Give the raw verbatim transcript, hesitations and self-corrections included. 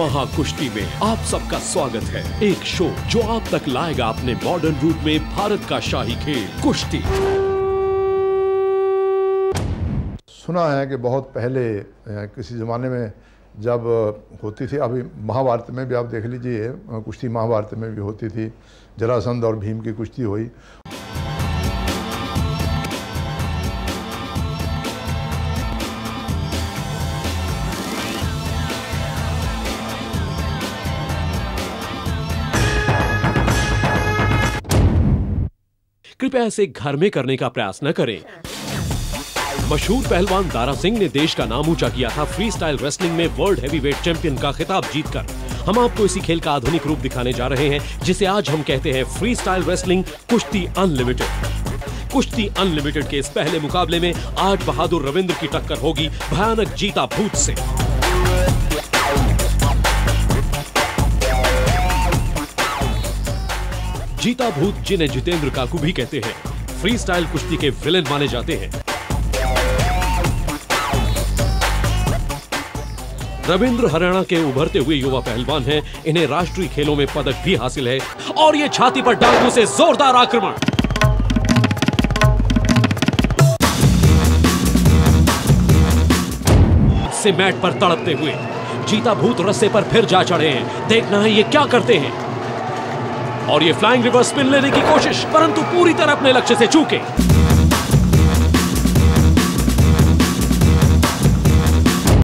महाकुश्ती में आप सबका स्वागत है। एक शो जो आप तक लाएगा अपने मॉडर्न रूप में भारत का शाही खेल कुश्ती। सुना है कि बहुत पहले किसी जमाने में जब होती थी, अभी महाभारत में भी आप देख लीजिए, कुश्ती महाभारत में भी होती थी। जरासंध और भीम की कुश्ती हुई। कृपया इसे घर में करने का प्रयास न करें। मशहूर पहलवान दारा सिंह ने देश का नाम ऊंचा किया था फ्रीस्टाइल रेसलिंग में वर्ल्ड हैवीवेट चैंपियन का खिताब जीतकर। हम आपको इसी खेल का आधुनिक रूप दिखाने जा रहे हैं, जिसे आज हम कहते हैं फ्रीस्टाइल रेसलिंग कुश्ती अनलिमिटेड। कुश्ती अनलिमिटेड के इस पहले मुकाबले में आज बहादुर रविंद्र की टक्कर होगी भयानक जीता भूत से। जीता भूत, जिन्हें जितेंद्र काकू भी कहते हैं, फ्रीस्टाइल कुश्ती के विलेन माने जाते हैं। रविंद्र हरियाणा के उभरते हुए युवा पहलवान हैं। इन्हें राष्ट्रीय खेलों में पदक भी हासिल है। और ये छाती पर डांगों से जोरदार आक्रमण। से मैट पर तड़पते हुए जीता भूत रस्से पर फिर जा चढ़े हैं। देखना है ये क्या करते हैं। और ये फ्लाइंग रिवर्स स्पिन लेने की कोशिश, परंतु पूरी तरह अपने लक्ष्य से चूके।